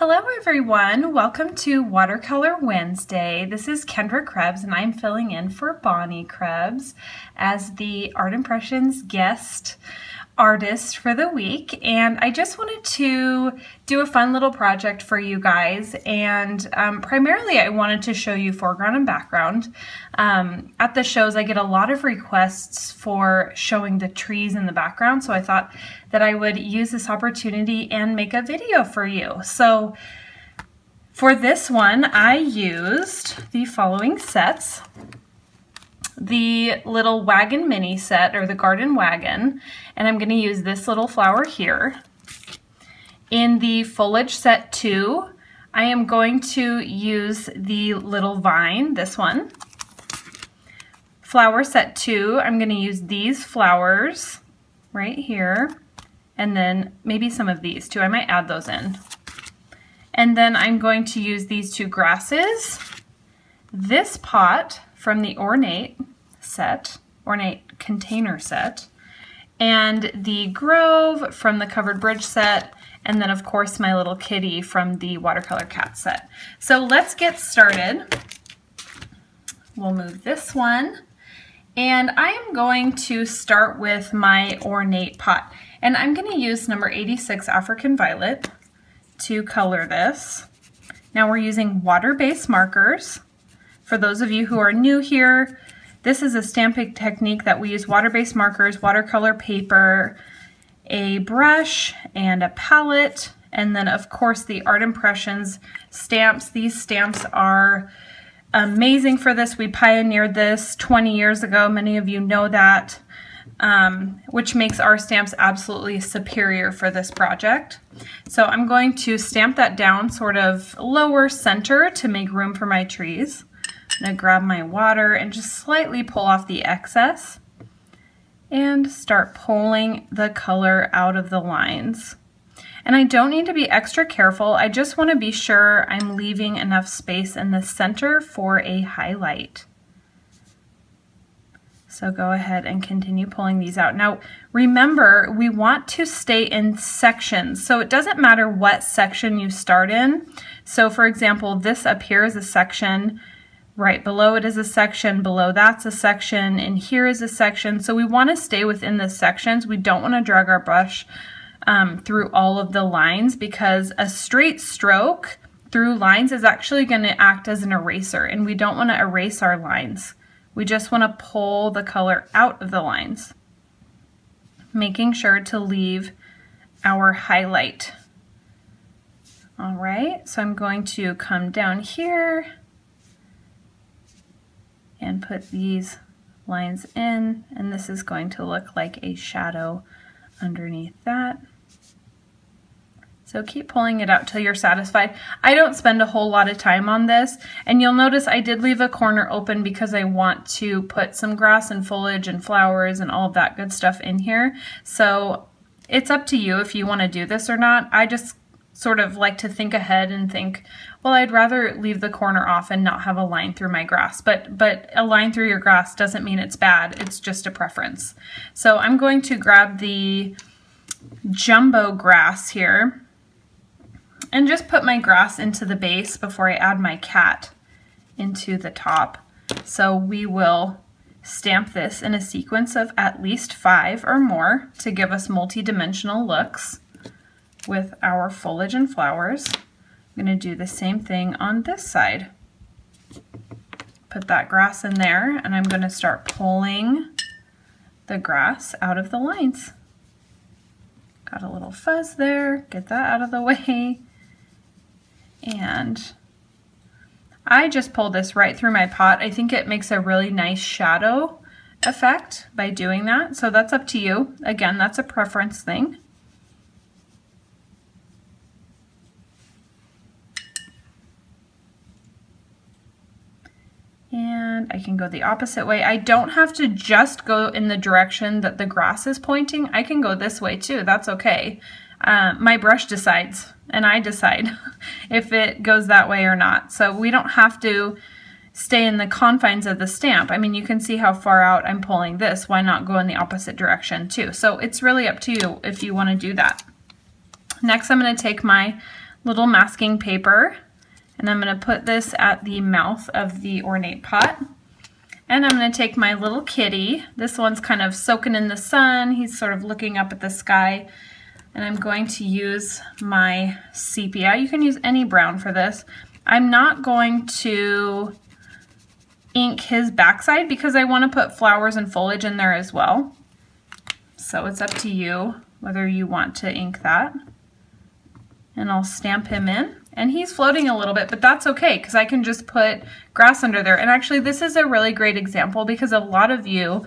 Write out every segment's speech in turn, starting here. Hello everyone, welcome to Watercolor Wednesday. This is Kendra Krebs and I'm filling in for Bonnie Krebs as the Art Impressions guest artist for the week, and I just wanted to do a fun little project for you guys. And primarily I wanted to show you foreground and background. At the shows I get a lot of requests for showing the trees in the background, so I thought that I would use this opportunity and make a video for you. So for this one I used the following sets: the little wagon mini set, or the garden wagon, and I'm going to use this little flower here. In the foliage set 2, I am going to use the little vine, this one. Flower set 2, I'm going to use these flowers right here, and then maybe some of these too. I might add those in. And then I'm going to use these two grasses, this pot from the ornate set, ornate container set, and the grove from the covered bridge set, and then of course my little kitty from the watercolor cat set. So let's get started. We'll move this one, and I am going to start with my ornate pot, and I'm going to use number 86 African Violet to color this. Now we're using water-based markers. For those of you who are new here, this is a stamping technique that we use water-based markers, watercolor paper, a brush, and a palette, and then of course the Art Impressions stamps. These stamps are amazing for this. We pioneered this 20 years ago. Many of you know that, which makes our stamps absolutely superior for this project. So I'm going to stamp that down sort of lower center to make room for my trees. I'm going to grab my water and just slightly pull off the excess and start pulling the color out of the lines. And I don't need to be extra careful. I just want to be sure I'm leaving enough space in the center for a highlight. So go ahead and continue pulling these out. Now remember, we want to stay in sections, so it doesn't matter what section you start in. So for example, this up here is a section. Right below it is a section, below that's a section, and here is a section. So we want to stay within the sections. We don't want to drag our brush through all of the lines, because a straight stroke through lines is actually going to act as an eraser, and we don't want to erase our lines. We just want to pull the color out of the lines, making sure to leave our highlight. All right, so I'm going to come down here and put these lines in, and this is going to look like a shadow underneath that. So keep pulling it out till you're satisfied. I don't spend a whole lot of time on this, and you'll notice I did leave a corner open because I want to put some grass and foliage and flowers and all of that good stuff in here. So it's up to you if you want to do this or not. I just sort of like to think ahead and think, well, I'd rather leave the corner off and not have a line through my grass. But a line through your grass doesn't mean it's bad, it's just a preference. So I'm going to grab the jumbo grass here and just put my grass into the base before I add my cat into the top. So we will stamp this in a sequence of at least 5 or more to give us multi-dimensional looks with our foliage and flowers. I'm going to do the same thing on this side. Put that grass in there, and I'm going to start pulling the grass out of the lines. Got a little fuzz there, get that out of the way. And I just pulled this right through my pot. I think it makes a really nice shadow effect by doing that, so that's up to you. Again, that's a preference thing. And I can go the opposite way. I don't have to just go in the direction that the grass is pointing. I can go this way too, that's okay. My brush decides, and I decide if it goes that way or not. So we don't have to stay in the confines of the stamp. I mean, you can see how far out I'm pulling this. Why not go in the opposite direction too? So it's really up to you if you want to do that. Next, I'm going to take my little masking paper, and I'm going to put this at the mouth of the ornate pot. And I'm going to take my little kitty. This one's kind of soaking in the sun. He's sort of looking up at the sky. And I'm going to use my sepia. You can use any brown for this. I'm not going to ink his backside because I want to put flowers and foliage in there as well. So it's up to you whether you want to ink that. And I'll stamp him in. And he's floating a little bit, but that's okay because I can just put grass under there. And actually this is a really great example because a lot of you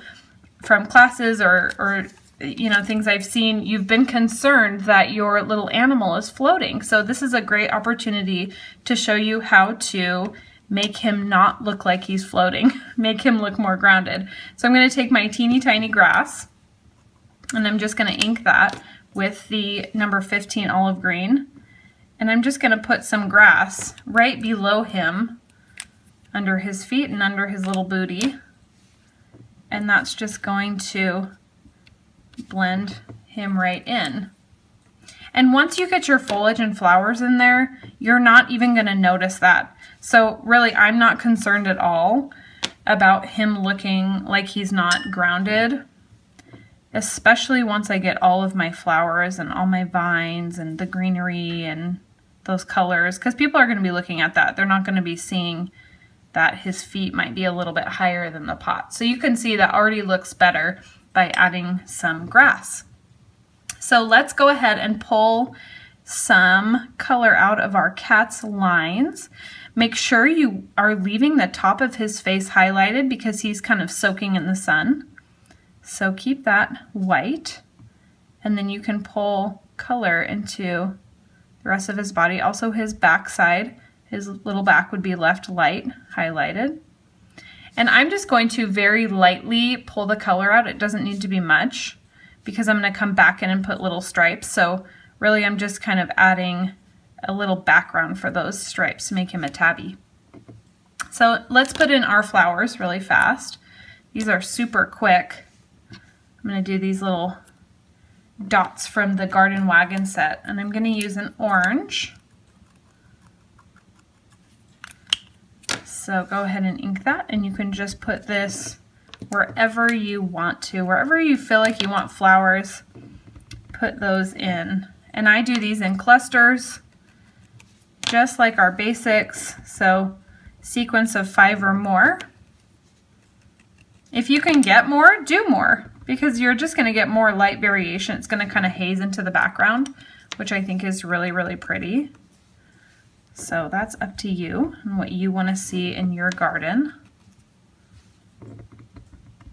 from classes or you know, things I've seen, you've been concerned that your little animal is floating. So this is a great opportunity to show you how to make him not look like he's floating, make him look more grounded. So I'm going to take my teeny tiny grass and I'm just going to ink that with the number 15 olive green. And I'm just going to put some grass right below him under his feet and under his little booty. And that's just going to blend him right in. And once you get your foliage and flowers in there, you're not even going to notice that. So really, I'm not concerned at all about him looking like he's not grounded, especially once I get all of my flowers and all my vines and the greenery and those colors, because people are going to be looking at that. They're not going to be seeing that his feet might be a little bit higher than the pot. So you can see that already looks better by adding some grass. So let's go ahead and pull some color out of our cat's lines. Make sure you are leaving the top of his face highlighted because he's kind of soaking in the sun. So keep that white, and then you can pull color into the rest of his body. Also his backside, his little back would be left light highlighted. And I'm just going to very lightly pull the color out. It doesn't need to be much because I'm going to come back in and put little stripes. So really I'm just kind of adding a little background for those stripes to make him a tabby. So let's put in our flowers really fast. These are super quick. I'm going to do these little dots from the Garden Wagon set, and I'm going to use an orange. So go ahead and ink that, and you can just put this wherever you want to, wherever you feel like you want flowers, put those in. And I do these in clusters, just like our basics, so sequence of 5 or more. If you can get more, do more, because you're just going to get more light variation. It's going to kind of haze into the background, which I think is really, really pretty. So that's up to you and what you want to see in your garden.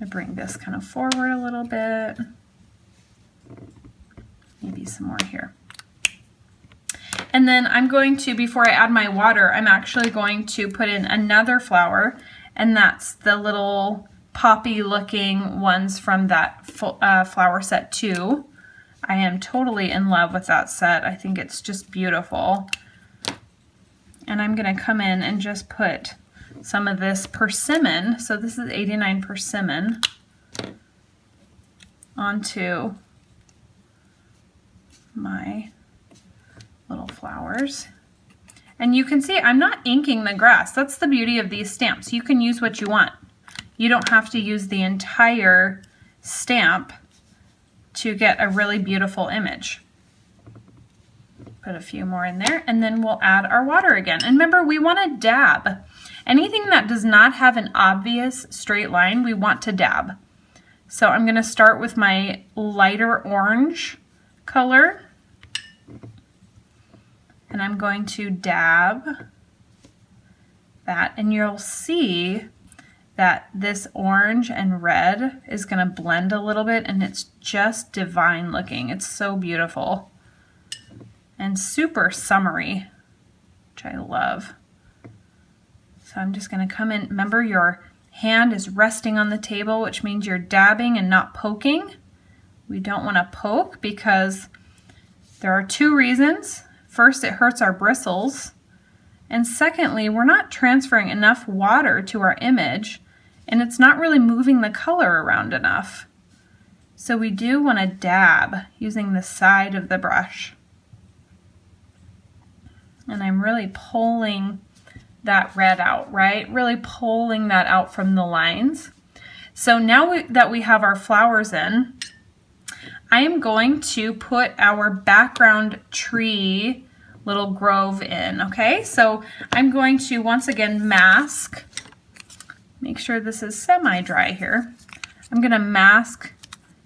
I bring this kind of forward a little bit. Maybe some more here. And then I'm going to, before I add my water, I'm actually going to put in another flower, and that's the little poppy looking ones from that flower set 2. I am totally in love with that set. I think it's just beautiful. And I'm going to come in and just put some of this persimmon, so this is 89 persimmon, onto my little flowers. And you can see I'm not inking the grass. That's the beauty of these stamps. You can use what you want. You don't have to use the entire stamp to get a really beautiful image. Put a few more in there, and then we'll add our water again. And remember, we want to dab. Anything that does not have an obvious straight line, we want to dab. So I'm going to start with my lighter orange color, and I'm going to dab that, and you'll see that this orange and red is going to blend a little bit, and it's just divine looking. It's so beautiful and super summery, which I love. So I'm just going to come in. Remember, your hand is resting on the table, which means you're dabbing and not poking. We don't want to poke because there are two reasons. First, it hurts our bristles, and secondly, we're not transferring enough water to our image, and it's not really moving the color around enough. So we do want to dab using the side of the brush. and I'm really pulling that red out, right? Really pulling that out from the lines. So now that we have our flowers in, I am going to put our background tree little grove in, okay? So I'm going to once again mask, make sure this is semi-dry here. I'm gonna mask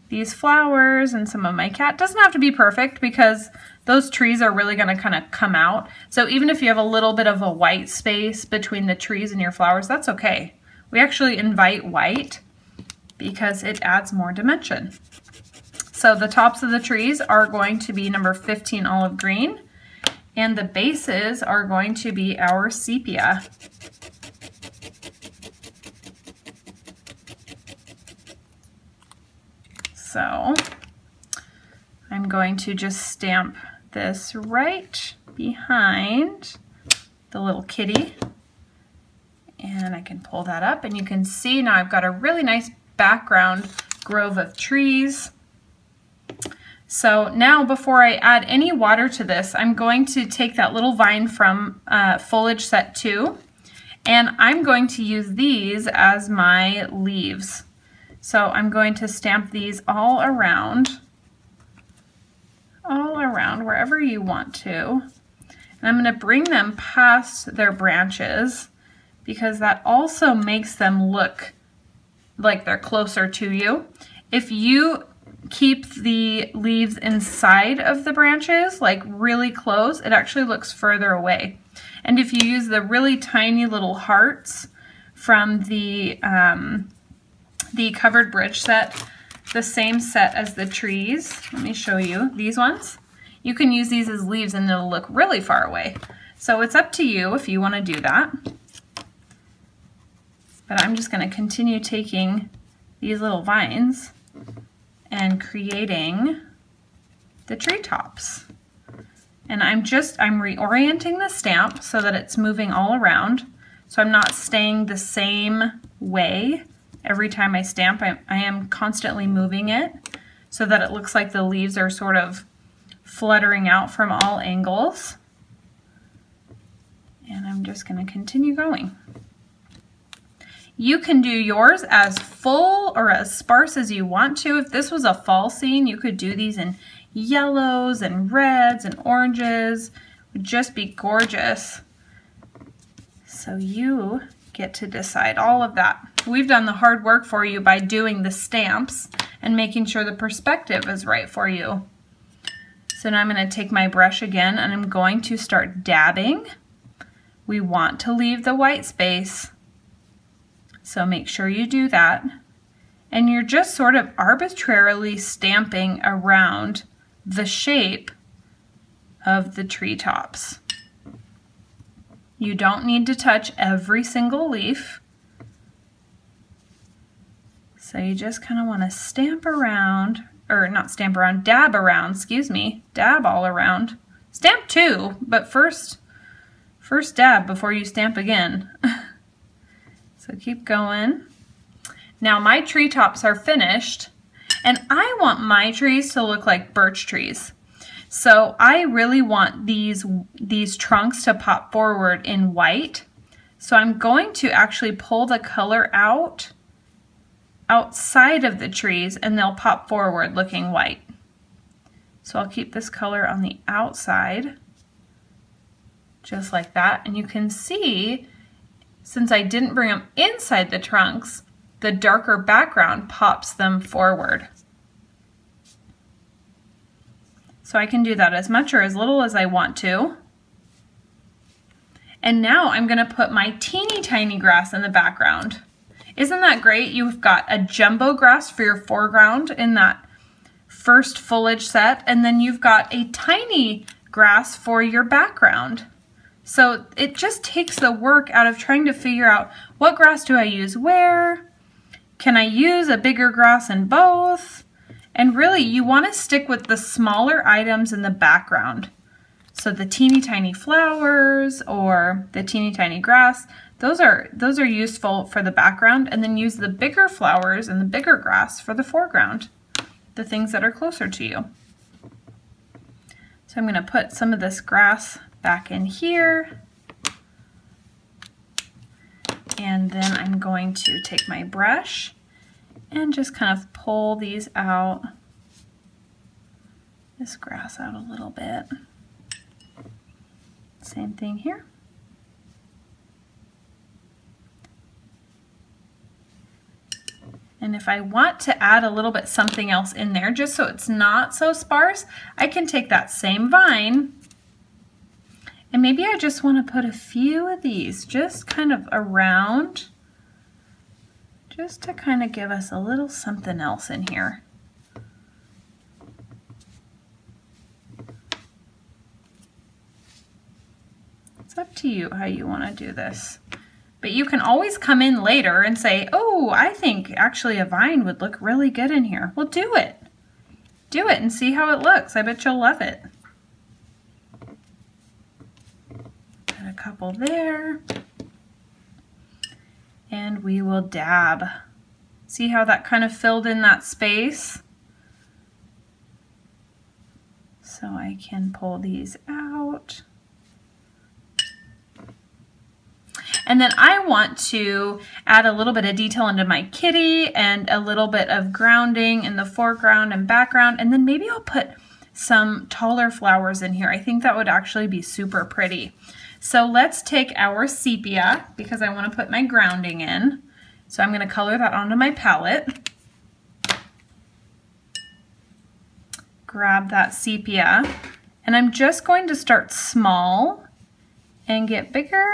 these flowers and some of my cat. Doesn't have to be perfect because those trees are really gonna kind of come out. So even if you have a little bit of a white space between the trees and your flowers, that's okay. We actually invite white because it adds more dimension. So the tops of the trees are going to be number 15 olive green, and the bases are going to be our sepia. So I'm going to just stamp this right behind the little kitty, and I can pull that up, and you can see now I've got a really nice background grove of trees. So now before I add any water to this, I'm going to take that little vine from Foliage Set 2, and I'm going to use these as my leaves. So I'm going to stamp these all around wherever you want to. And I'm going to bring them past their branches because that also makes them look like they're closer to you. If you keep the leaves inside of the branches, like really close, it actually looks further away. And if you use the really tiny little hearts from the Covered Bridge set, the same set as the trees, let me show you these ones, you can use these as leaves and it'll look really far away. So it's up to you if you want to do that. But I'm just going to continue taking these little vines and creating the treetops. And I'm reorienting the stamp so that it's moving all around. So I'm not staying the same way every time I stamp. I am constantly moving it so that it looks like the leaves are sort of fluttering out from all angles. And I'm just going to continue going. You can do yours as full or as sparse as you want to. If this was a fall scene, you could do these in yellows and reds and oranges. It would just be gorgeous. So you get to decide all of that. We've done the hard work for you by doing the stamps and making sure the perspective is right for you. So now I'm going to take my brush again and I'm going to start dabbing. We want to leave the white space. So make sure you do that. And you're just sort of arbitrarily stamping around the shape of the treetops. You don't need to touch every single leaf. So you just kind of want to stamp around, or not stamp around, dab around, excuse me, dab all around. Stamp too, but first dab before you stamp again. So keep going. Now my treetops are finished, and I want my trees to look like birch trees. So I really want these trunks to pop forward in white. So I'm going to actually pull the color out outside of the trees, and they'll pop forward looking white. So I'll keep this color on the outside, just like that. And you can see, since I didn't bring them inside the trunks, the darker background pops them forward. So I can do that as much or as little as I want to. And now I'm going to put my teeny tiny grass in the background. Isn't that great? You've got a jumbo grass for your foreground in that first foliage set, and then you've got a tiny grass for your background. So it just takes the work out of trying to figure out what grass do I use where? Can I use a bigger grass in both? And really, you want to stick with the smaller items in the background. So the teeny tiny flowers or the teeny tiny grass, those are useful for the background, and then use the bigger flowers and the bigger grass for the foreground, the things that are closer to you. So I'm going to put some of this grass back in here. And then I'm going to take my brush and just kind of pull these out, this grass out a little bit. Same thing here. And if I want to add a little bit something else in there, just so it's not so sparse, I can take that same vine and maybe I just want to put a few of these just kind of around, just to kind of give us a little something else in here. It's up to you how you want to do this. But you can always come in later and say, oh, I think actually a vine would look really good in here. Well, do it. Do it and see how it looks. I bet you'll love it. Put a couple there. And we will dab. See how that kind of filled in that space? So I can pull these out. And then I want to add a little bit of detail into my kitty and a little bit of grounding in the foreground and background. And then maybe I'll put some taller flowers in here. I think that would actually be super pretty. So let's take our sepia, because I want to put my grounding in. So I'm going to color that onto my palette. Grab that sepia. And I'm just going to start small and get bigger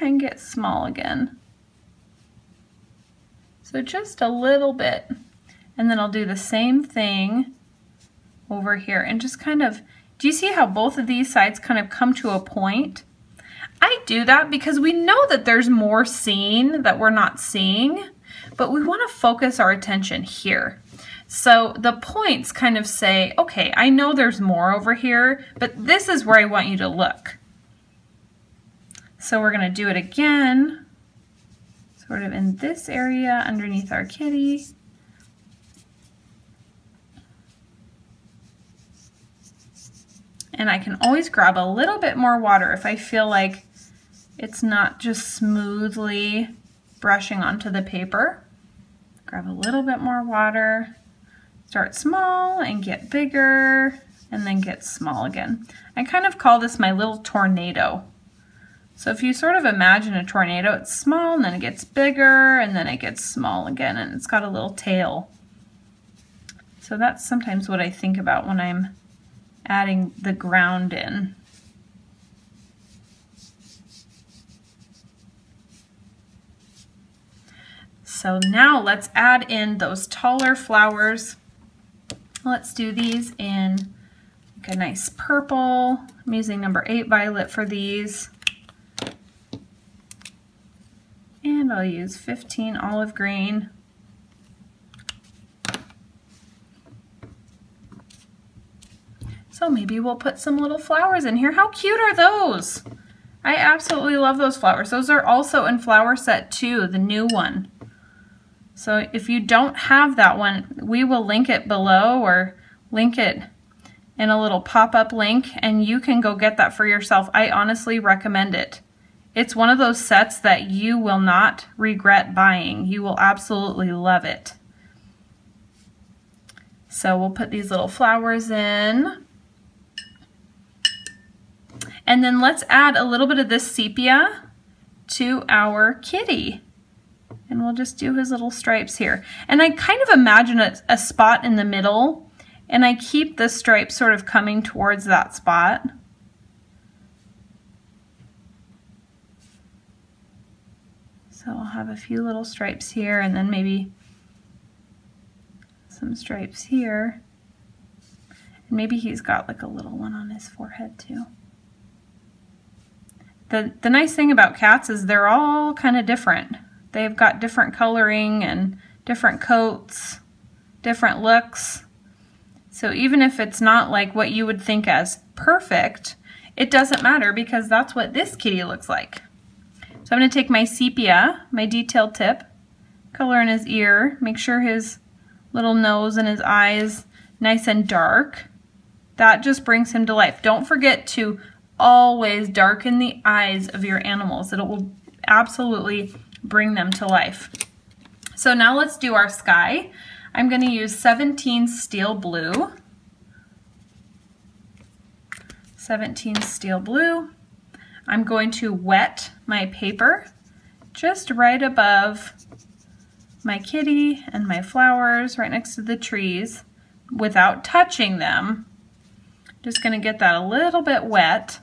and get small again. So just a little bit. And then I'll do the same thing over here and just kind of, do you see how both of these sides kind of come to a point? I do that because we know that there's more scene that we're not seeing, but we want to focus our attention here. So the points kind of say, okay, I know there's more over here, but this is where I want you to look. So we're going to do it again, sort of in this area underneath our kitty. And I can always grab a little bit more water if I feel like it's not just smoothly brushing onto the paper. Grab a little bit more water, start small and get bigger, and then get small again. I kind of call this my little tornado. So if you sort of imagine a tornado, it's small and then it gets bigger and then it gets small again and it's got a little tail. So that's sometimes what I think about when I'm adding the ground in. So now let's add in those taller flowers. Let's do these in like a nice purple. I'm using number 8 violet for these. And I'll use 15 olive green. So maybe we'll put some little flowers in here. How cute are those? I absolutely love those flowers. Those are also in Flower Set 2, the new one. So if you don't have that one, we will link it below or link it in a little pop-up link and you can go get that for yourself. I honestly recommend it. It's one of those sets that you will not regret buying. You will absolutely love it. So we'll put these little flowers in. And then let's add a little bit of this sepia to our kitty. And we'll just do his little stripes here. And I kind of imagine a spot in the middle, and I keep the stripe sort of coming towards that spot. So I'll have a few little stripes here and then maybe some stripes here. And maybe he's got like a little one on his forehead too. The nice thing about cats is they're all kind of different. They've got different coloring and different coats, different looks. So even if it's not like what you would think as perfect, it doesn't matter because that's what this kitty looks like. So I'm going to take my sepia, my detail tip, color in his ear, make sure his little nose and his eyes nice and dark. That just brings him to life. Don't forget to always darken the eyes of your animals. It will absolutely bring them to life. So now let's do our sky. I'm going to use 17 Steel Blue. 17 Steel Blue. I'm going to wet my paper just right above my kitty and my flowers, right next to the trees, without touching them. Just going to get that a little bit wet,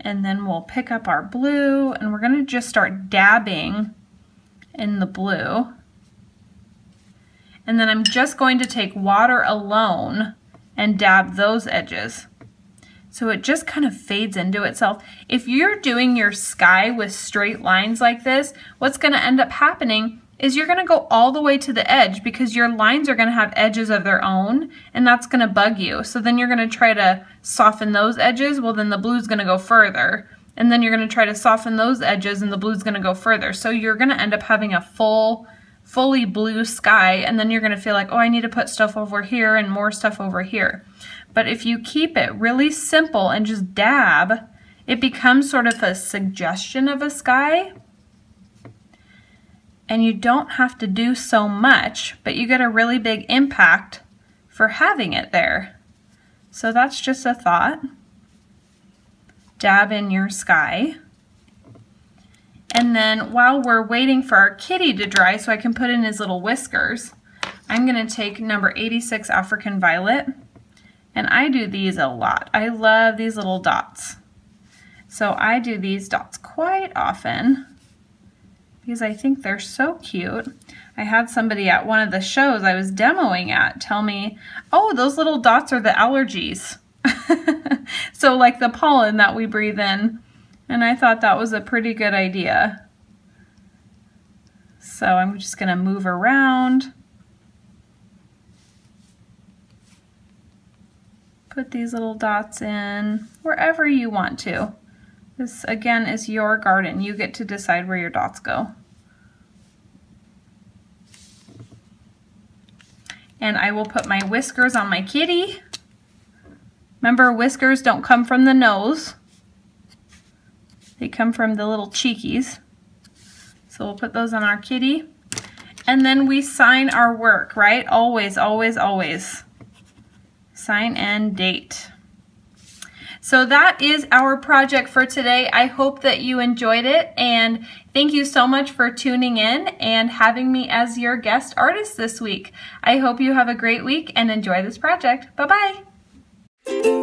and then we'll pick up our blue and we're going to just start dabbing in the blue. And then I'm just going to take water alone and dab those edges. So it just kind of fades into itself. If you're doing your sky with straight lines like this, what's going to end up happening is you're going to go all the way to the edge because your lines are going to have edges of their own, and that's going to bug you. So then you're going to try to soften those edges. Well, then the blue's going to go further, and then you're going to try to soften those edges and the blue's going to go further. So you're going to end up having a fully blue sky, and then you're going to feel like, oh, I need to put stuff over here and more stuff over here. But if you keep it really simple and just dab, it becomes sort of a suggestion of a sky. And you don't have to do so much, but you get a really big impact for having it there. So that's just a thought. Dab in your sky. And then while we're waiting for our kitty to dry so I can put in his little whiskers, I'm going to take number 86 African Violet. And I do these a lot. I love these little dots. So I do these dots quite often because I think they're so cute. I had somebody at one of the shows I was demoing at tell me, oh, those little dots are the allergies. So like the pollen that we breathe in. And I thought that was a pretty good idea. So I'm just going to move around. Put these little dots in wherever you want to. This, again, is your garden. You get to decide where your dots go. And I will put my whiskers on my kitty. Remember, whiskers don't come from the nose. They come from the little cheekies. So we'll put those on our kitty. And then we sign our work, right? Always, always, always. Sign and date. So that is our project for today. I hope that you enjoyed it, and thank you so much for tuning in and having me as your guest artist this week. I hope you have a great week and enjoy this project. Bye-bye.